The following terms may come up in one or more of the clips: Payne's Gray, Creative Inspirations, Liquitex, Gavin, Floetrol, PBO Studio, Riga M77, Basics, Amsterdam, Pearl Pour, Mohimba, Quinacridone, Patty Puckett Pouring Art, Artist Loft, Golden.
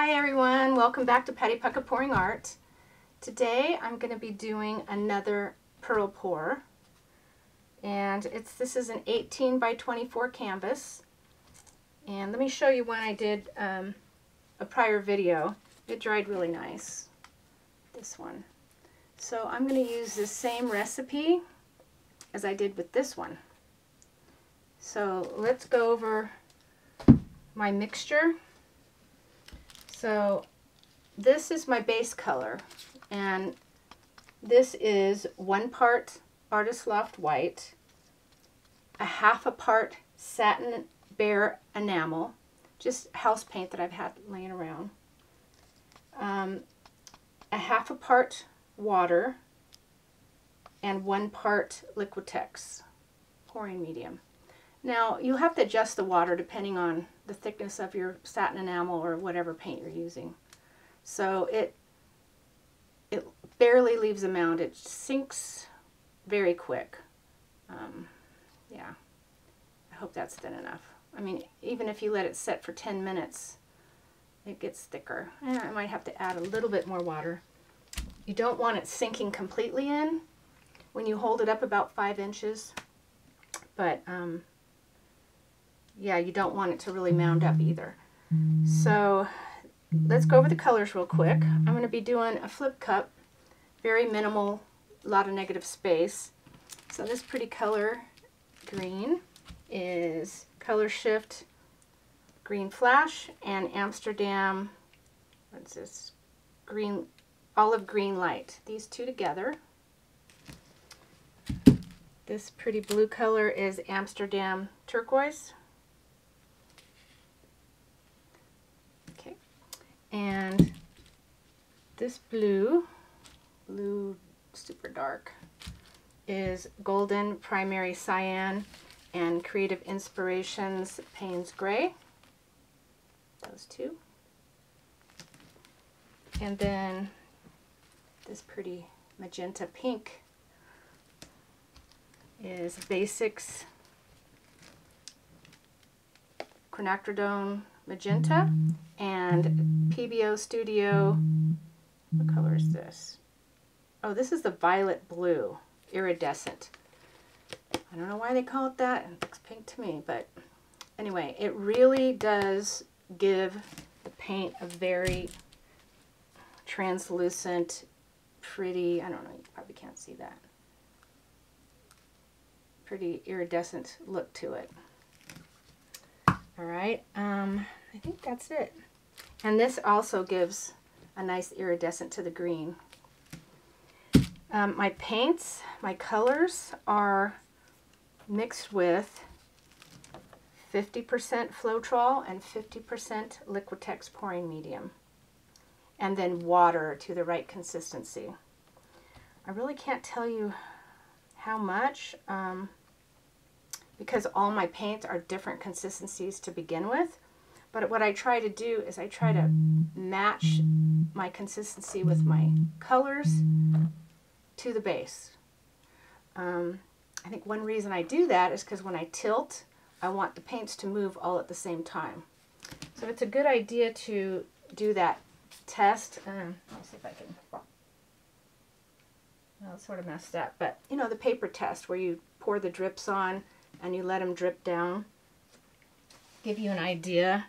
Hi everyone, welcome back to Patty Puckett Pouring Art. Today I'm going to be doing another pearl pour, and this is an 18 by 24 canvas. And let me show you one I did a prior video. It dried really nice, this one. So I'm going to use the same recipe as I did with this one. So let's go over my mixture. So this is my base color, and this is 1 part Artist Loft White, 1/2 part satin bare enamel, just house paint that I've had laying around, 1/2 part water, and 1 part Liquitex pouring medium. Now you'll have to adjust the water depending on the thickness of your satin enamel or whatever paint you're using. So it barely leaves a mound. It sinks very quick. Yeah, I hope that's thin enough. I mean, even if you let it set for 10 minutes, it gets thicker. And I might have to add a little bit more water. You don't want it sinking completely in when you hold it up about 5 inches, but yeah, you don't want it to really mound up either. So let's go over the colors real quick. I'm going to be doing a flip cup, very minimal, a lot of negative space. So this pretty color, green, is Color Shift Green Flash and Amsterdam, what's this, green, olive green light. These two together. This pretty blue color is Amsterdam Turquoise. And this blue super dark is Golden Primary Cyan and Creative Inspirations Payne's Gray, those two. And then this pretty magenta pink is Basics Quinacridone Magenta and PBO Studio. What color is this? Oh, this is the violet blue, iridescent. I don't know why they call it that. It looks pink to me, but anyway, it really does give the paint a very translucent, pretty, I don't know, you probably can't see that, pretty iridescent look to it. All right, I think that's it. And this also gives a nice iridescent to the green. My paints, my colors are mixed with 50% Floetrol and 50% Liquitex pouring medium. And then water to the right consistency. I really can't tell you how much, because all my paints are different consistencies to begin with. But what I try to do is I try to match my consistency with my colors to the base. I think one reason I do that is because when I tilt, I want the paints to move all at the same time. So it's a good idea to do that test. Let me see if I can... Well, it's sort of messed up, but you know, the paper test where you pour the drips on and you let them drip down, give you an idea.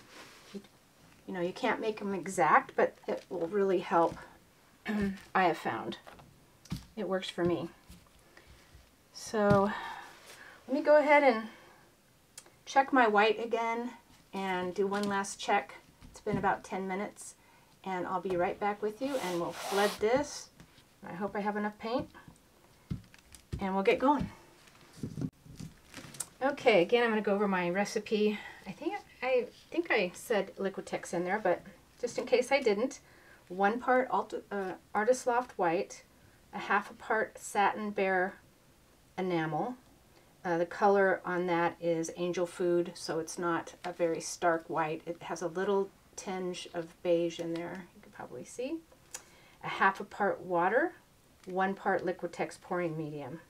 You know, you can't make them exact, but it will really help. I have found it works for me. So let me go ahead and check my white again and do one last check. It's been about 10 minutes and I'll be right back with you, and we'll flood this. I hope I have enough paint and we'll get going. Okay, again, I'm going to go over my recipe. I think I said Liquitex in there, but just in case I didn't, 1 part Artist Loft White, 1/2 part satin bare enamel. The color on that is Angel Food, so it's not a very stark white. It has a little tinge of beige in there, you can probably see. 1/2 part water, 1 part Liquitex pouring medium,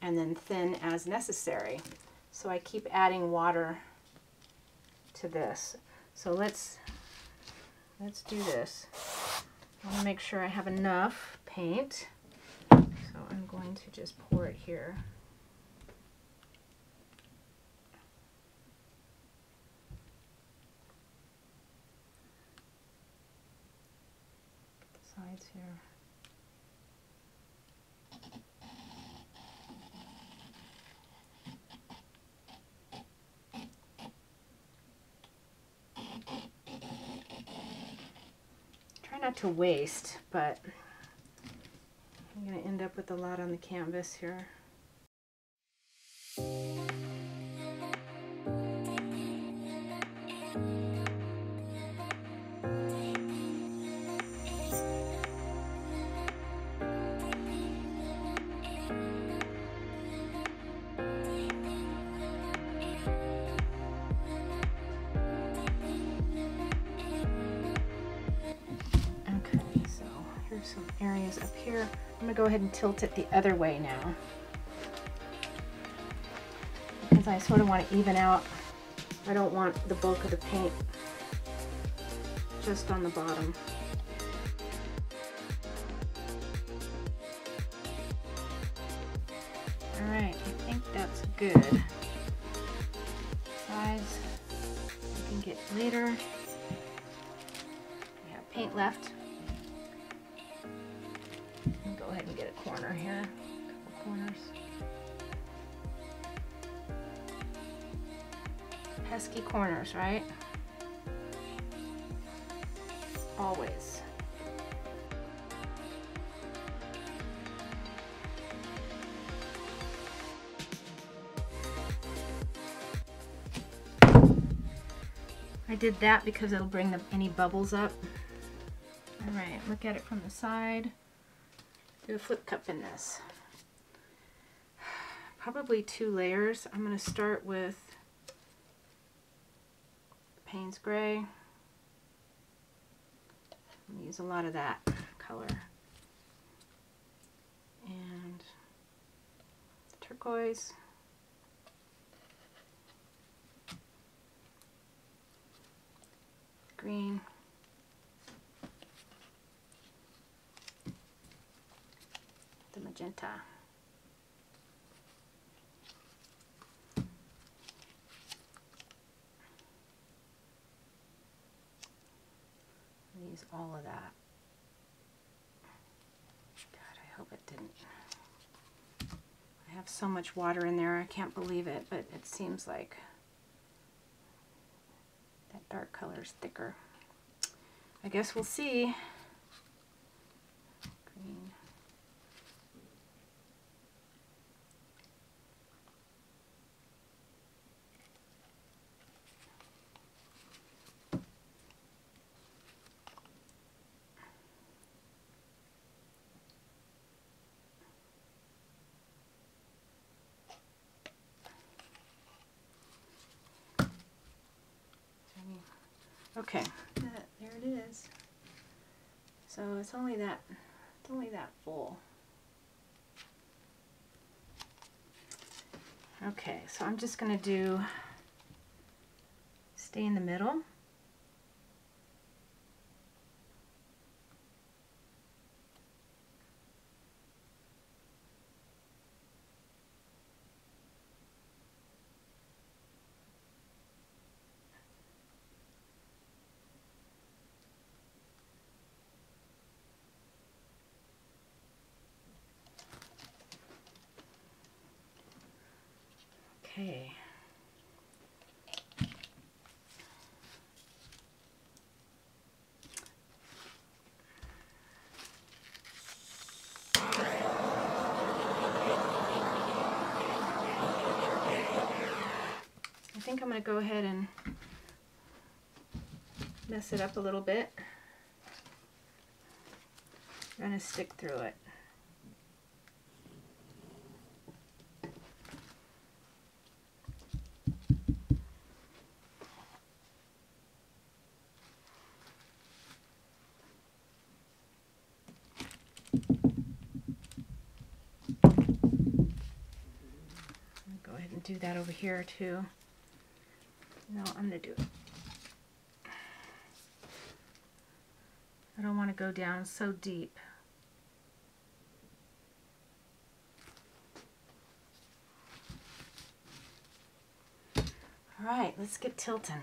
and then thin as necessary. So I keep adding water to this. So let's let's do this. I want to make sure I have enough paint, so I'm going to just pour it here. Sides here. Not to waste, but I'm going to end up with a lot on the canvas here. I'm gonna go ahead and tilt it the other way now, because I sort of want to even out. I don't want the bulk of the paint just on the bottom. All right, I think that's good. Sides we can get later. We have paint left. Go ahead and get a corner here, a couple corners. Pesky corners, right? Always. I did that because it'll bring any bubbles up. All right, look at it from the side. Do a flip cup in this. Probably 2 layers. I'm going to start with Payne's Gray. I'm going to use a lot of that color. And turquoise. Green. The magenta. Use all of that. God, I hope it didn't. I have so much water in there, I can't believe it, but it seems like that dark color is thicker. I guess we'll see. Green. Okay, there it is. So it's only that full. Okay, so I'm just gonna stay in the middle. Okay. I think I'm going to go ahead and mess it up a little bit. I'm going to stick through it. Do that over here too. No, I'm gonna do it. go down so deep. All right, let's get tilting.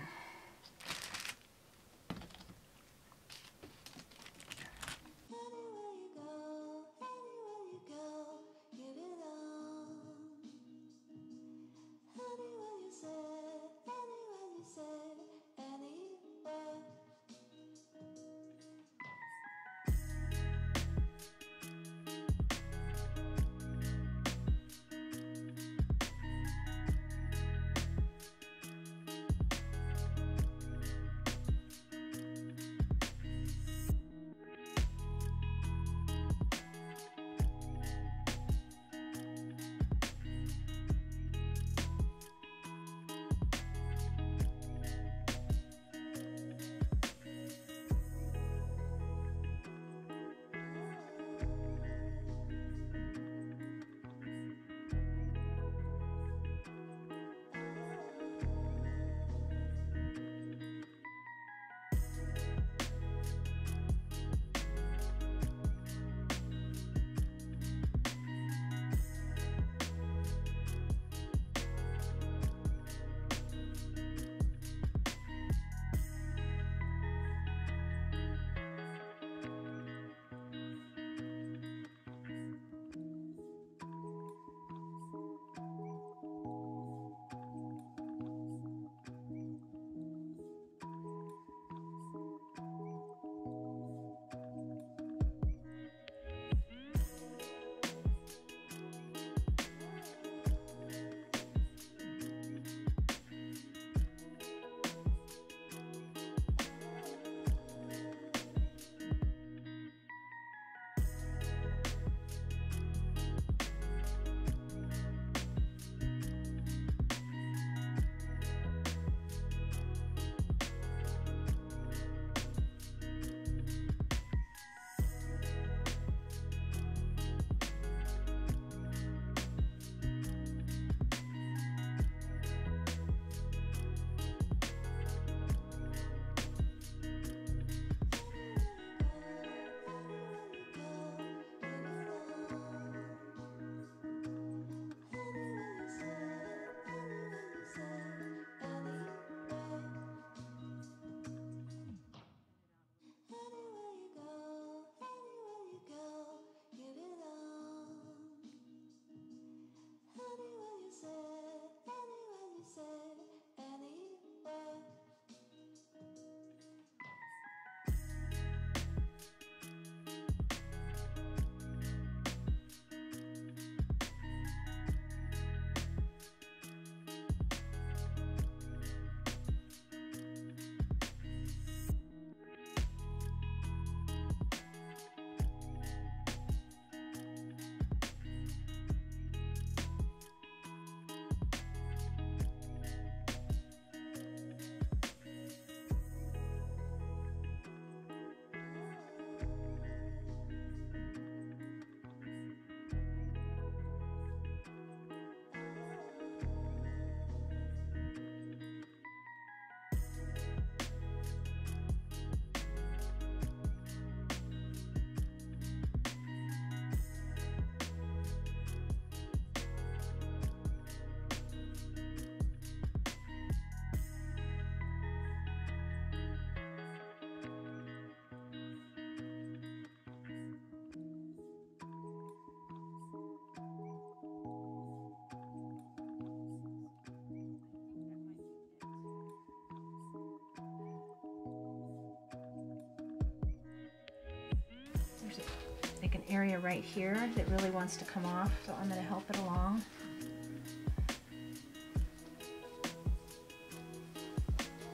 Like an area right here that really wants to come off, so I'm going to help it along.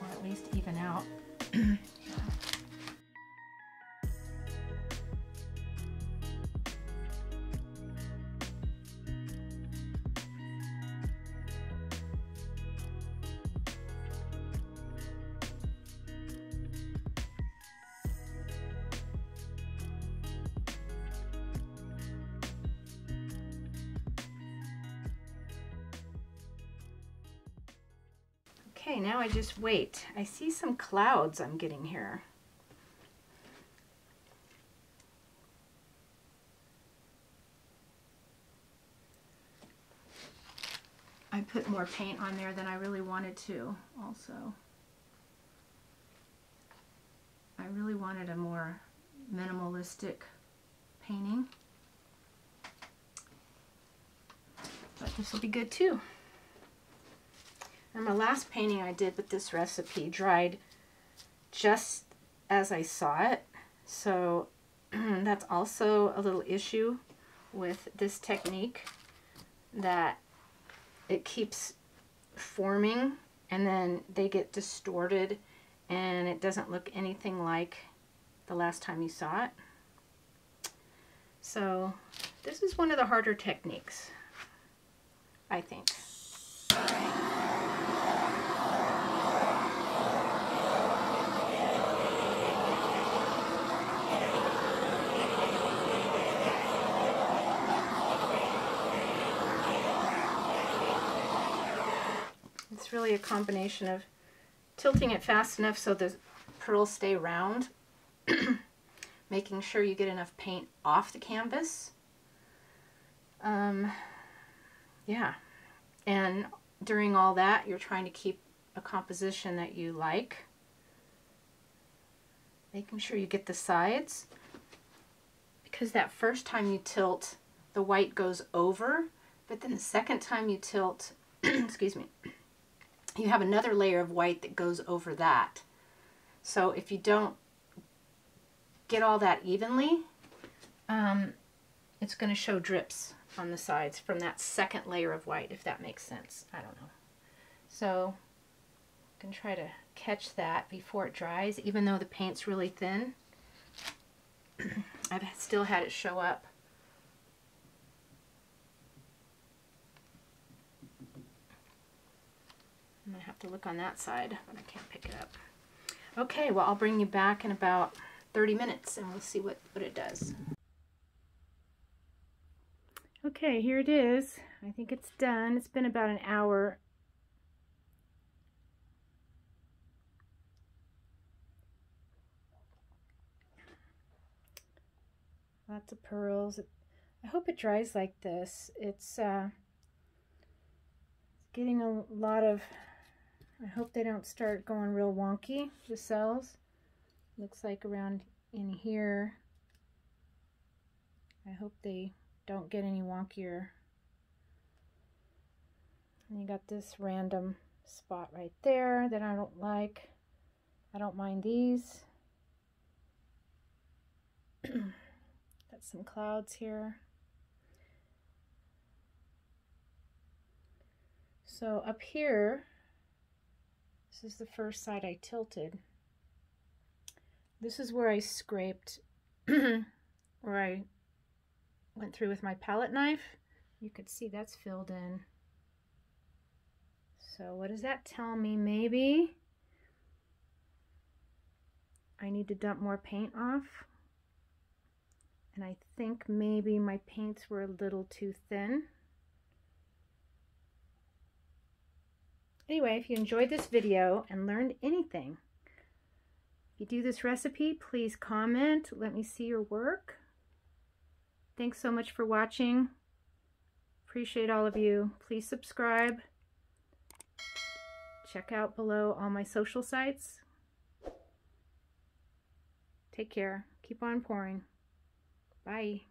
Or at least even out. Okay, now I just wait. I see some clouds I'm getting here. I put more paint on there than I really wanted to also. I really wanted a more minimalistic painting. But this will be good too. And my last painting I did with this recipe dried just as I saw it. So that's also a little issue with this technique, that it keeps forming and then they get distorted and it doesn't look anything like the last time you saw it. So this is one of the harder techniques, I think. It's really a combination of tilting it fast enough so the pearls stay round, making sure you get enough paint off the canvas. Yeah, and during all that, you're trying to keep a composition that you like, making sure you get the sides, because that first time you tilt, the white goes over, but then the second time you tilt, excuse me, you have another layer of white that goes over that. So if you don't get all that evenly, it's going to show drips on the sides from that second layer of white, if that makes sense. I don't know. So I'm going to try to catch that before it dries, even though the paint's really thin. I've still had it show up. I'm going to have to look on that side, but I can't pick it up. Okay, well, I'll bring you back in about 30 minutes and we'll see what it does. Okay, here it is. I think it's done. It's been about an hour. Lots of pearls. I hope it dries like this. It's getting a lot of, I hope they don't start going real wonky, the cells. Looks like around in here. I hope they don't get any wonkier. And you got this random spot right there that I don't like. I don't mind these. Got some clouds here. So up here, this is the first side I tilted. This is where I scraped, where I went through with my palette knife. You could see that's filled in. So what does that tell me? Maybe I need to dump more paint off. And I think maybe my paints were a little too thin. Anyway, if you enjoyed this video and learned anything, if you do this recipe, please comment. Let me see your work. Thanks so much for watching. Appreciate all of you. Please subscribe. Check out below all my social sites. Take care. Keep on pouring. Bye.